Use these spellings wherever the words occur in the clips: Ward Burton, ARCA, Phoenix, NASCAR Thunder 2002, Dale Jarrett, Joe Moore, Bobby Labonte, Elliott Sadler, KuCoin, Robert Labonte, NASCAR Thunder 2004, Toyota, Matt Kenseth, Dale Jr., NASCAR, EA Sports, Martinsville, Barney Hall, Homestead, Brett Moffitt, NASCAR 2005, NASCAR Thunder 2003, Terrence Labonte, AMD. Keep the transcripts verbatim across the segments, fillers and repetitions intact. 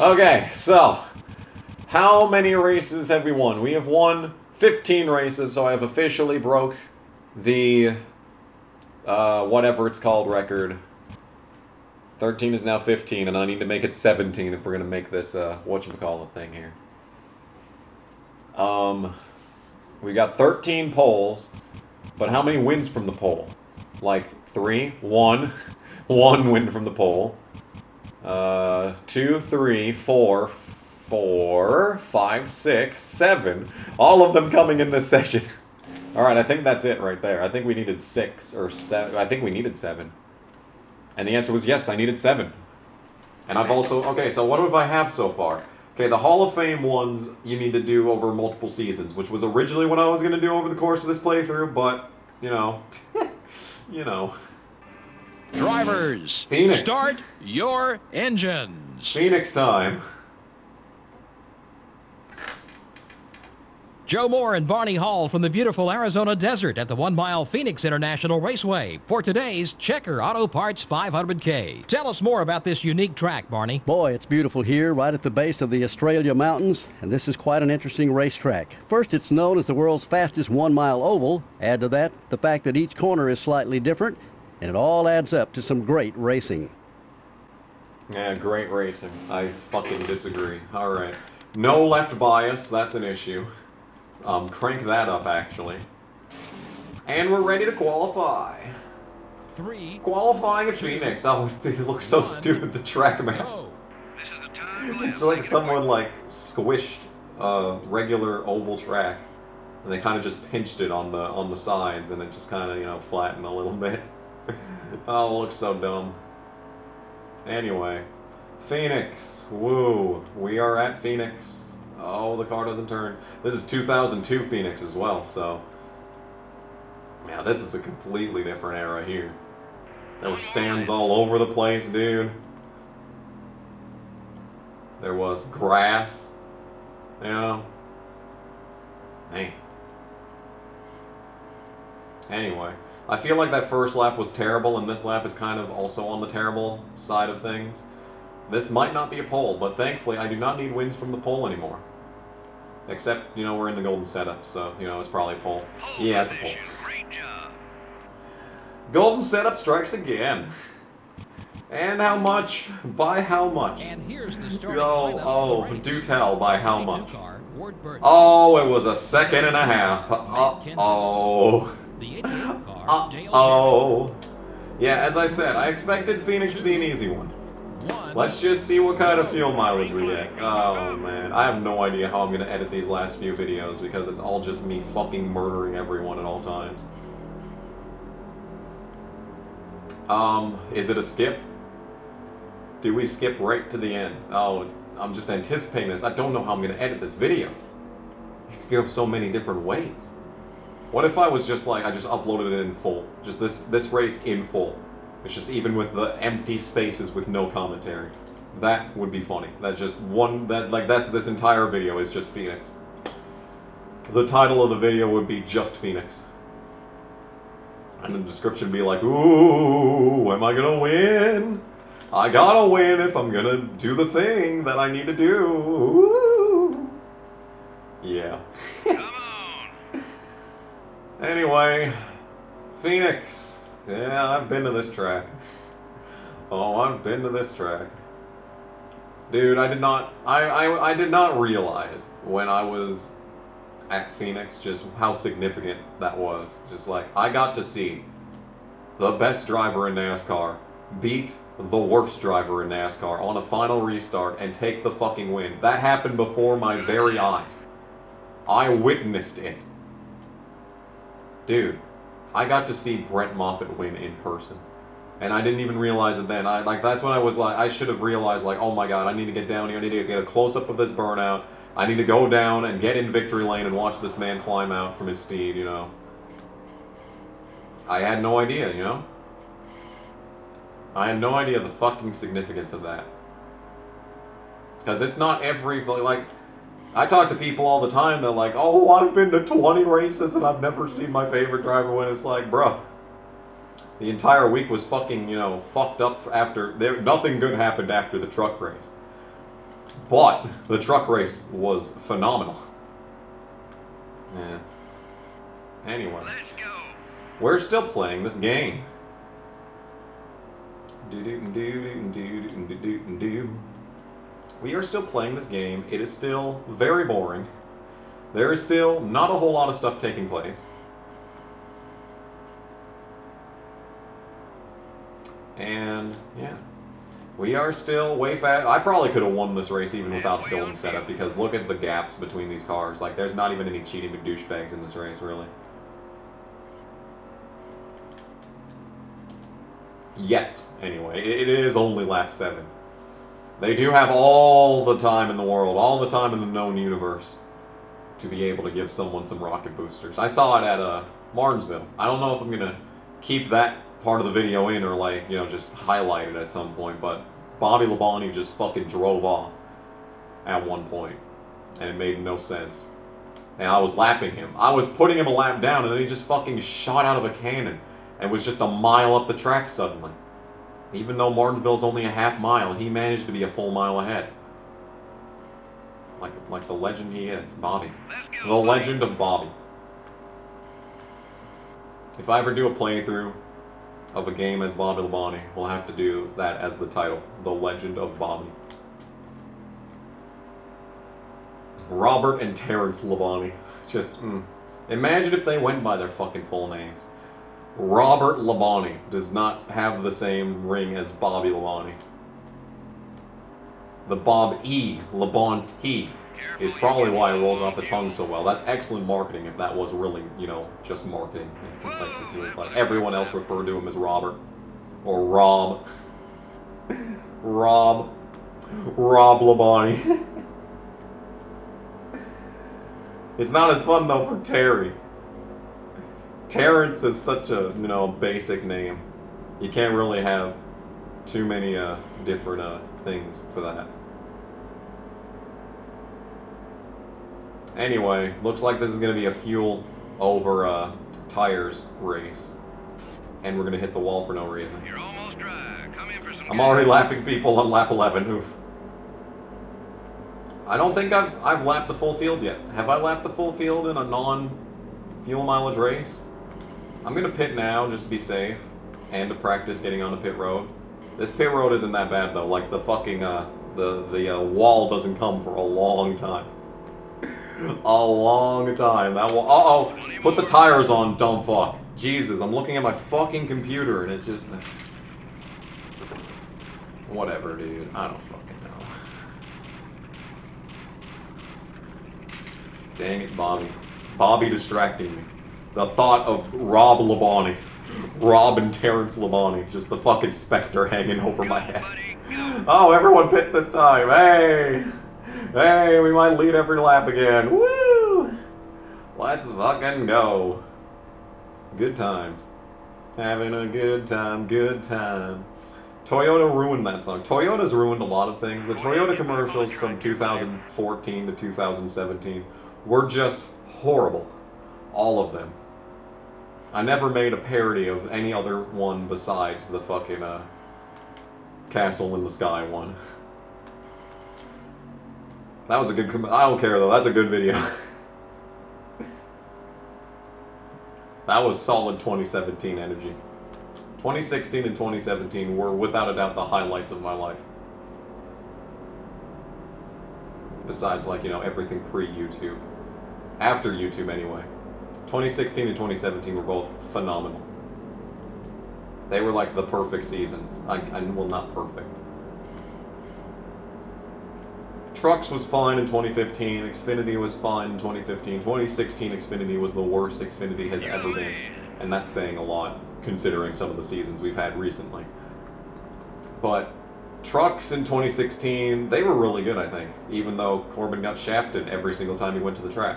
Okay, so how many races have we won? We have won fifteen races, so I have officially broke the uh, whatever it's called record. thirteen is now fifteen, and I need to make it seventeen if we're going to make this uh, whatchamacallit thing here. Um, we got thirteen poles, but how many wins from the pole? Like three, one, one win from the pole. Uh, two, three, four, four, five, six, seven. All of them coming in this session. All right, I think that's it right there. I think we needed six or seven. I think we needed seven. And the answer was yes, I needed seven. And I've also... Okay, so what do I have so far? Okay, the Hall of Fame ones you need to do over multiple seasons, which was originally what I was going to do over the course of this playthrough, but, you know, you know. Drivers, Phoenix. Start your engines. Phoenix time. Joe Moore and Barney Hall from the beautiful Arizona desert at the one-mile Phoenix International Raceway for today's Checker Auto Parts five hundred K. Tell us more about this unique track, Barney. Boy, it's beautiful here right at the base of the Estrella Mountains, and this is quite an interesting racetrack. First, it's known as the world's fastest one-mile oval. Add to that the fact that each corner is slightly different, and it all adds up to some great racing. Yeah, great racing. I fucking disagree. All right. No left bias. That's an issue. Um, crank that up, actually. And we're ready to qualify. Three. Qualifying at Phoenix. Oh, it looks so stupid, the track map. It's like someone, like, squished a regular oval track, and they kind of just pinched it on the on the sides, and it just kind of, you know, flattened a little bit. Oh, it looks so dumb. Anyway. Phoenix. Woo. We are at Phoenix. Oh, the car doesn't turn. This is two thousand two Phoenix as well, so... Yeah, this is a completely different era here. There were stands all over the place, dude. There was grass. You know? Man. Anyway, I feel like that first lap was terrible, and this lap is kind of also on the terrible side of things. This might not be a pole, but thankfully I do not need wins from the pole anymore. Except, you know, we're in the golden setup, so, you know, it's probably a pole. Yeah, it's a pole. Golden setup strikes again. And how much? By how much? And here's the starting oh, oh, do tell, by how much? Oh, it was a second and a half. Uh-oh. Uh-oh. Yeah, as I said, I expected Phoenix to be an easy one. Let's just see what kind of fuel mileage we get. Oh, man. I have no idea how I'm going to edit these last few videos because it's all just me fucking murdering everyone at all times. Um, is it a skip? Do we skip right to the end? Oh, it's, I'm just anticipating this. I don't know how I'm going to edit this video. It could go so many different ways. What if I was just like, I just uploaded it in full? Just this, this race in full. It's just even with the empty spaces with no commentary. That would be funny. That's just one, that, like, that's this entire video is just Phoenix. The title of the video would be just Phoenix. And the description would be like, ooh, am I gonna win? I gotta win if I'm gonna do the thing that I need to do. Ooh. Yeah. Come on. Anyway, Phoenix. Yeah, I've been to this track. Oh, I've been to this track. Dude, I did not I, I, I did not realize when I was at Phoenix just how significant that was. Just like, I got to see the best driver in NASCAR beat the worst driver in NASCAR on a final restart and take the fucking win. That happened before my very eyes. I witnessed it. Dude. I got to see Brett Moffitt win in person. And I didn't even realize it then. I like that's when I was like, I should have realized, like, oh my god, I need to get down here, I need to get a close-up of this burnout. I need to go down and get in victory lane and watch this man climb out from his steed, you know. I had no idea, you know? I had no idea the fucking significance of that. Because it's not every, like... I talk to people all the time, they're like, oh, I've been to twenty races and I've never seen my favorite driver win. It's like, bruh, the entire week was fucking, you know, fucked up after, there, nothing good happened after the truck race. But the truck race was phenomenal. Yeah. Anyway. Let's go. We're still playing this game. Do do do do do do do do. We are still playing this game. It is still very boring. There is still not a whole lot of stuff taking place. And yeah. We are still way fast. I probably could have won this race even without the golden setup, because look at the gaps between these cars. Like, there's not even any cheating douchebags in this race, really. Yet, anyway. It is only lap seven. They do have all the time in the world, all the time in the known universe, to be able to give someone some rocket boosters. I saw it at uh, Martinsville. I don't know if I'm going to keep that part of the video in, or like, you know, just highlight it at some point, but Bobby Labonte just fucking drove off at one point, and it made no sense. And I was lapping him. I was putting him a lap down, and then he just fucking shot out of a cannon and was just a mile up the track suddenly. Even though Martinsville's only a half mile, he managed to be a full mile ahead. Like, like the legend he is, Bobby. The legend of Bobby. If I ever do a playthrough of a game as Bobby Labonte, we'll have to do that as the title. The Legend of Bobby. Robert and Terrence Labonte. Just, mm. Imagine if they went by their fucking full names. Robert Labonte does not have the same ring as Bobby Labonte. The Bob E. Labonte is probably why it rolls off the tongue so well. That's excellent marketing if that was really, you know, just marketing. It was like everyone else referred to him as Robert. Or Rob. Rob. Rob Labonte. It's not as fun though for Terry. Terrence is such a, you know, basic name. You can't really have too many uh, different uh, things for that. Anyway, looks like this is going to be a fuel over uh, tires race. And we're going to hit the wall for no reason. You're almost dry. Come in for some I'm already lapping people on lap eleven. Oof. I don't think I've, I've lapped the full field yet. Have I lapped the full field in a non-fuel mileage race? I'm going to pit now just to be safe. And to practice getting on the pit road. This pit road isn't that bad though. Like the fucking, uh, the, the uh, wall doesn't come for a long time. A long time. That will. Uh oh. Put the tires on, dumb fuck. Jesus, I'm looking at my fucking computer and it's just. Whatever, dude. I don't fucking know. Dang it, Bobby. Bobby distracting me. The thought of Rob Labonte. Rob and Terrence Labonte. Just the fucking specter hanging over my head. Oh, everyone pit this time. Hey! Hey, we might lead every lap again. Woo! Let's fucking go. Good times. Having a good time, good time. Toyota ruined that song. Toyota's ruined a lot of things. The Toyota commercials from two thousand fourteen to two thousand seventeen were just horrible. All of them. I never made a parody of any other one besides the fucking uh, Castle in the Sky one. That was a good... I don't care, though. That's a good video. That was solid twenty seventeen energy. twenty sixteen and twenty seventeen were, without a doubt, the highlights of my life. Besides, like, you know, everything pre-YouTube. After YouTube, anyway. twenty sixteen and twenty seventeen were both phenomenal. They were, like, the perfect seasons. I, I well, not perfect. Trucks was fine in twenty fifteen, Xfinity was fine in twenty fifteen, twenty sixteen Xfinity was the worst Xfinity has ever been, and that's saying a lot, considering some of the seasons we've had recently. But trucks in twenty sixteen, they were really good, I think, even though Corbin got shafted every single time he went to the track.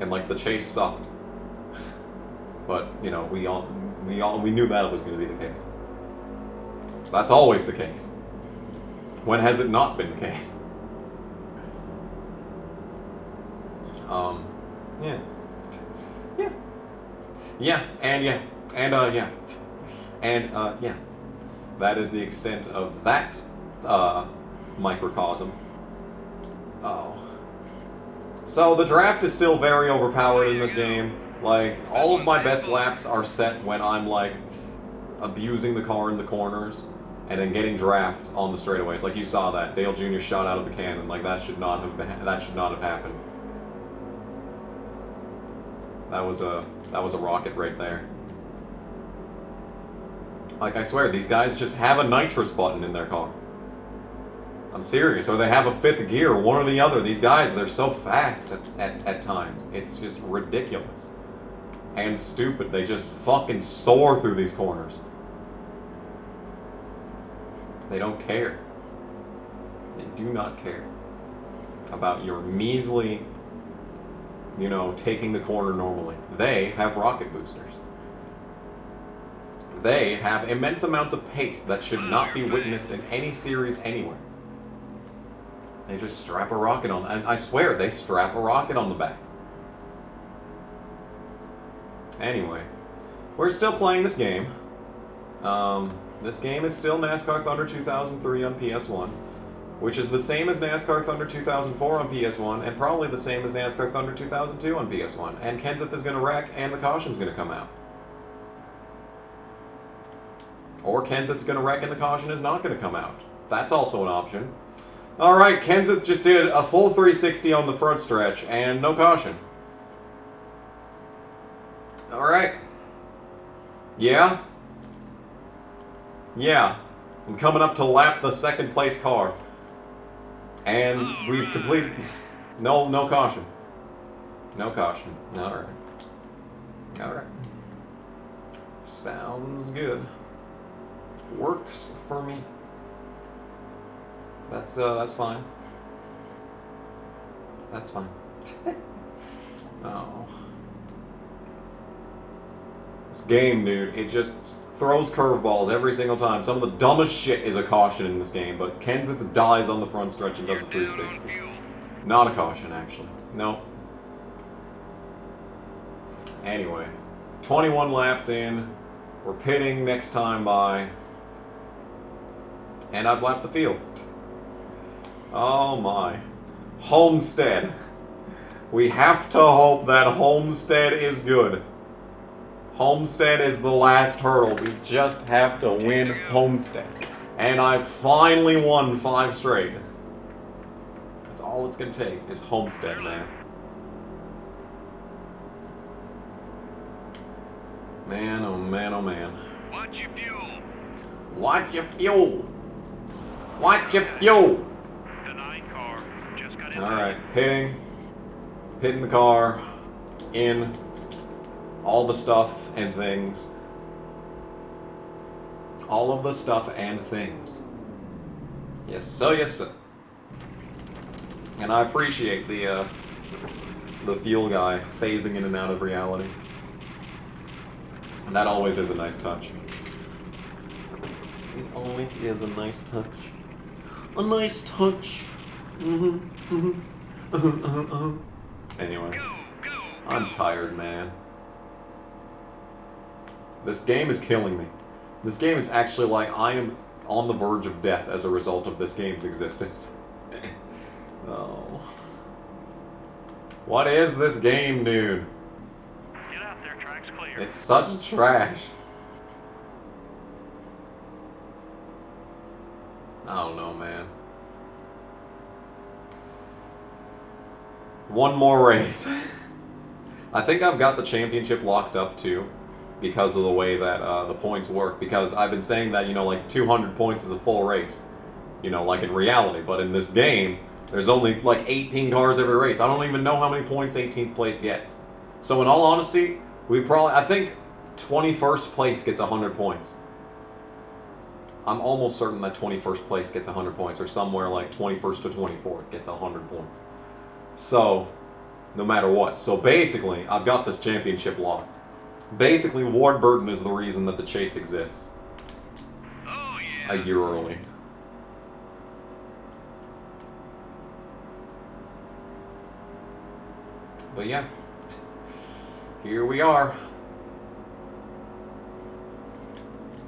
And, like, the chase sucked. But, you know, we all, we all, we knew that was going to be the case. That's always the case. When has it not been the case? Um, yeah. Yeah. Yeah, and yeah. And, uh, yeah. And, uh, yeah. that is the extent of that uh, microcosm. Oh. So the draft is still very overpowered in this game. Like, all of my best laps are set when I'm, like, abusing the car in the corners and then getting draft on the straightaways. Like, you saw that. Dale Junior shot out of the cannon. Like, that should not have been, that should not have happened. That was a, that was a rocket right there. Like, I swear, these guys just have a nitrous button in their car. I'm serious. Or they have a fifth gear, one or the other. These guys, they're so fast at, at, at times. It's just ridiculous. And stupid. They just fucking soar through these corners. They don't care. They do not care about your measly, you know, taking the corner normally. They have rocket boosters. They have immense amounts of pace that should not be witnessed in any series anywhere. They just strap a rocket on, and I swear, they strap a rocket on the back. Anyway, we're still playing this game. Um, this game is still NASCAR Thunder two thousand three on P S one, which is the same as NASCAR Thunder two thousand four on P S one, and probably the same as NASCAR Thunder two thousand two on P S one. And Kenseth is going to wreck, and the caution's going to come out. Or Kenseth's going to wreck and the caution is not going to come out. That's also an option. Alright, Kenseth just did a full three sixty on the front stretch, and no caution. Alright. Yeah? Yeah. I'm coming up to lap the second place car. And we've completed... No, no caution. No caution. Alright. Alright. Sounds good. Works for me. That's, uh, that's fine. That's fine. Oh. This game, dude, it just throws curveballs every single time. Some of the dumbest shit is a caution in this game, but Kenseth dies on the front stretch and does a three sixty. Not a caution, actually. No. Anyway. twenty-one laps in. We're pitting next time by... And I've lapped the field. Oh my. Homestead. We have to hope that Homestead is good. Homestead is the last hurdle. We just have to win Homestead. And I've finally won five straight. That's all it's gonna take is Homestead, man. Man, oh man, oh man. Watch your fuel. Watch your fuel. Watch your fuel. Alright, pitting, pitting the car, in, all the stuff and things. All of the stuff and things. Yes sir, yes sir. And I appreciate the, uh, the fuel guy phasing in and out of reality. And that always is a nice touch. It always is a nice touch. A nice touch. Mm-hmm, mm-hmm. Uh-huh, uh-huh, uh-huh. Anyway, go, go, go. I'm tired, man. This game is killing me. This game is actually like I am on the verge of death as a result of this game's existence. Oh. What is this game, dude? Get out there, track's clear. It's such trash. I don't know, man. One more race. I think I've got the championship locked up, too, because of the way that uh, the points work. Because I've been saying that, you know, like, two hundred points is a full race. You know, like in reality. But in this game, there's only, like, eighteen cars every race. I don't even know how many points eighteenth place gets. So in all honesty, we probably... I think twenty-first place gets one hundred points. I'm almost certain that twenty-first place gets one hundred points. Or somewhere like twenty-first to twenty-fourth gets one hundred points. So, no matter what. So basically, I've got this championship locked. Basically, Ward Burton is the reason that the chase exists. Oh, yeah. A year early. But yeah. Here we are.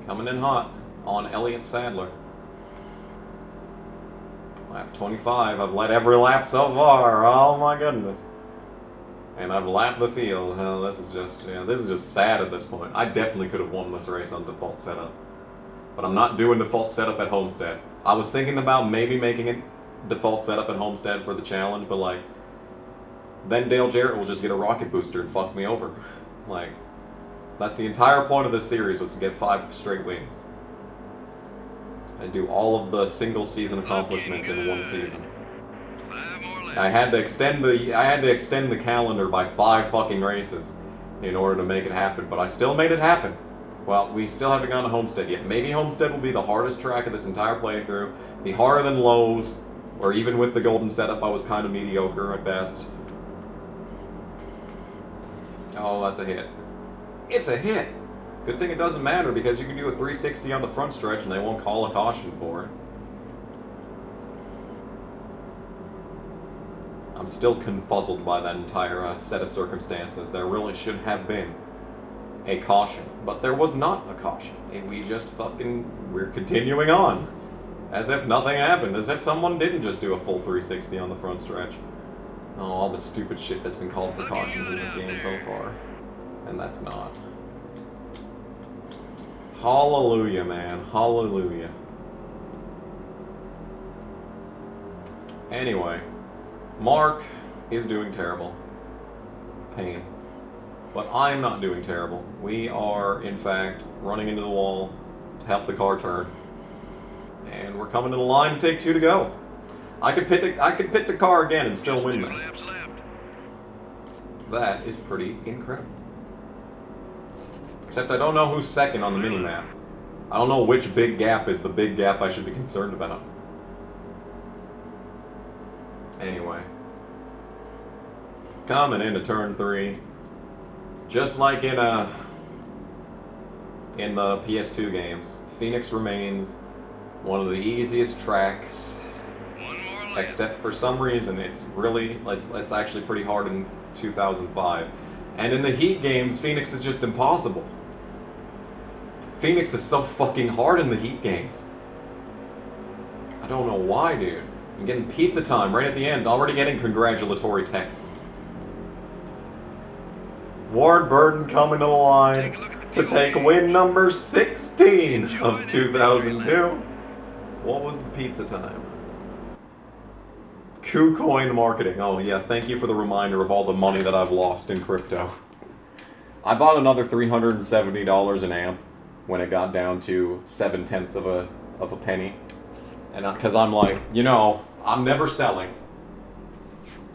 Coming in hot. on Elliott Sadler. Lap twenty-five. I've led every lap so far. Oh my goodness. And I've lapped the field. Oh, this is just yeah, this is just sad at this point. I definitely could have won this race on default setup. But I'm not doing default setup at Homestead. I was thinking about maybe making it default setup at Homestead for the challenge, but like then Dale Jarrett will just get a rocket booster and fuck me over. Like, that's the entire point of this series, was to get five straight wins. And do all of the single season accomplishments in one season. I had to extend the I had to extend the calendar by five fucking races in order to make it happen, but I still made it happen. Well, we still haven't gone to Homestead yet. Maybe Homestead will be the hardest track of this entire playthrough. Be harder than Lowe's, or even with the golden setup I was kind of mediocre at best. Oh, that's a hit. It's a hit! Good thing it doesn't matter, because you can do a three sixty on the front stretch and they won't call a caution for it. I'm still confuzzled by that entire uh, set of circumstances. There really should have been a caution, but there was not a caution. And we just fucking... we're continuing on. As if nothing happened. As if someone didn't just do a full three sixty on the front stretch. Oh, all the stupid shit that's been called for cautions in this game so far. And that's not. Hallelujah, man. Hallelujah. Anyway. Mark is doing terrible. Pain. But I'm not doing terrible. We are, in fact, running into the wall to help the car turn. And we're coming to the line, take two to go. I could pit the, I could pit the car again and still win this. That is pretty incredible. Except I don't know who's second on the minimap. I don't know which big gap is the big gap I should be concerned about. Anyway. Coming into turn three. Just like in uh, in the P S two games, Phoenix remains one of the easiest tracks. Except for some reason, it's really it's it's actually pretty hard in two thousand five, and in the Heat games, Phoenix is just impossible. Phoenix is so fucking hard in the Heat games. I don't know why, dude. I'm getting pizza time right at the end. Already getting congratulatory texts. Ward Burton coming to the line to take win number sixteen of two thousand two. What was the pizza time? KuCoin marketing. Oh yeah, thank you for the reminder of all the money that I've lost in crypto. I bought another three hundred seventy dollars an amp when it got down to seven tenths of a of a penny, and because I'm like, you know, I'm never selling.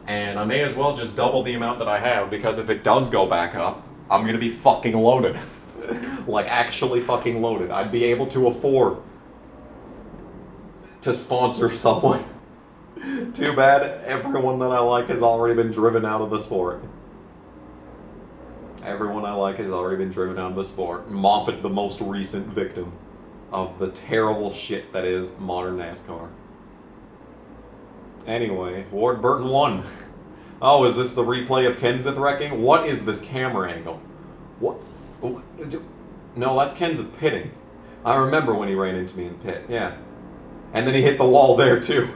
And I may as well just double the amount that I have, because if it does go back up, I'm gonna be fucking loaded. Like, actually fucking loaded. I'd be able to afford to sponsor someone. Too bad everyone that I like has already been driven out of the sport. Everyone I like has already been driven out of the sport. Moffitt, the most recent victim of the terrible shit that is modern NASCAR. Anyway, Ward Burton won. Oh, is this the replay of Kenseth wrecking? What is this camera angle? What? No, that's Kenseth pitting. I remember when he ran into me in pit, yeah. And then he hit the wall there, too.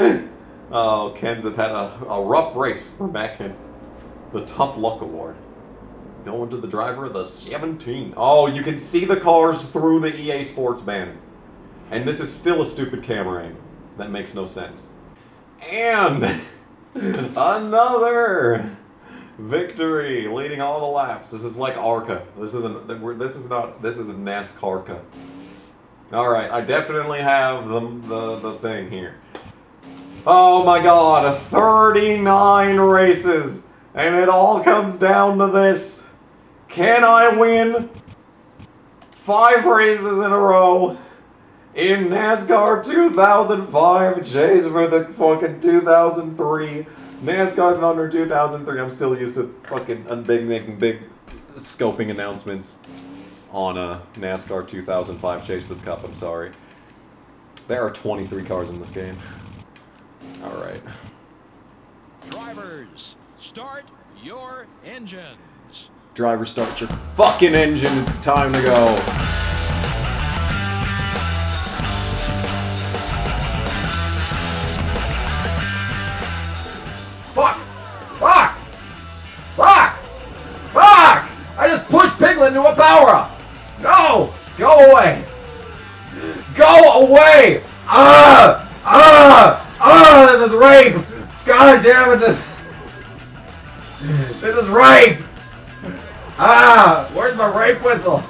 Oh, Kenseth had a, a rough race for Matt Kenseth. The Tough Luck Award. Going to the driver of the seventeen. Oh, you can see the cars through the E A Sports banner. And this is still a stupid camera angle. That makes no sense. And another victory, leading all the laps. This is like ARCA. This isn't. This is not. This is NASCARCA. All right, I definitely have the the the thing here. Oh my God, thirty-nine races, and it all comes down to this: can I win five races in a row? In NASCAR two thousand five, J's for the fucking two thousand three, NASCAR Thunder two thousand three. I'm still used to fucking big making big scoping announcements on uh, NASCAR two thousand five Chase for the Cup. I'm sorry. There are twenty-three cars in this game. All right. Drivers, start your engines. Driver, start your fucking engine. It's time to go. into a power-up. No! Go away! Go away! Ah! Ah! Ah! This is rape! God damn it, this... This is rape! Ah! Where's my rape whistle?